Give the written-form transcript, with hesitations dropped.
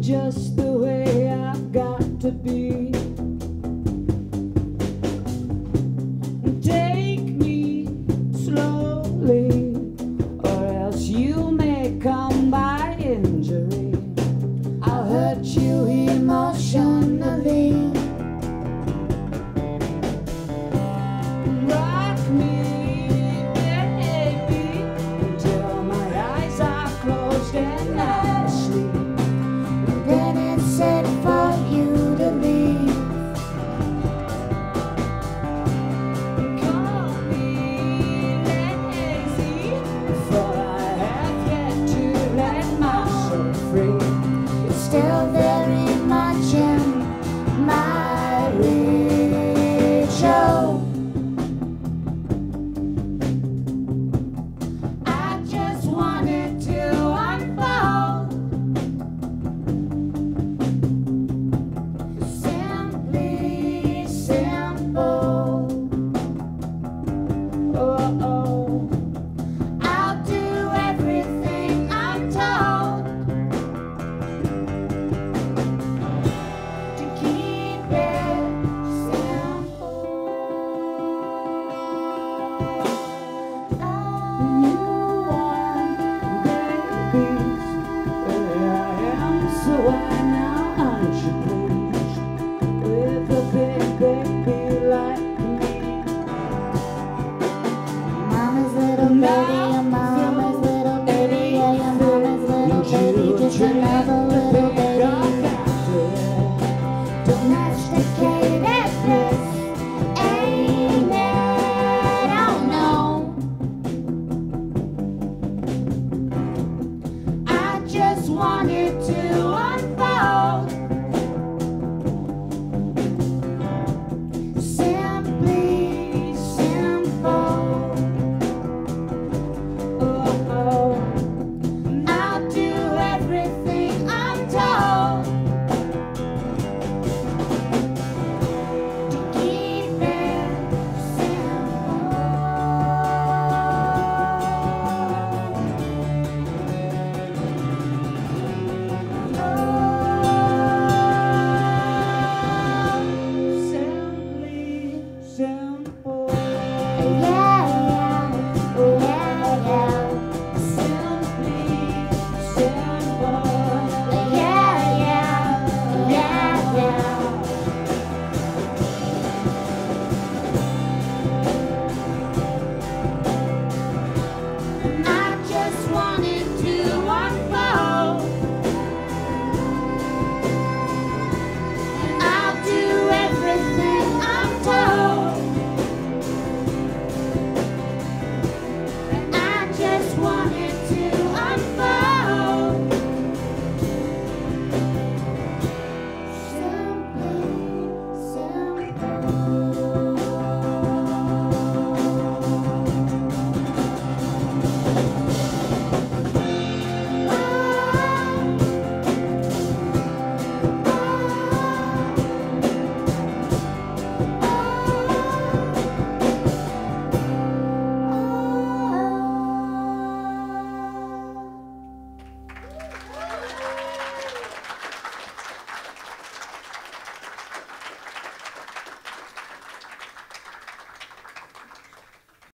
Just the way I've got to be. Take me slowly, or else you may come by injury. I'll hurt you emotionally. Rock me, baby, until my eyes are closed and I'm asleep. Domesticated.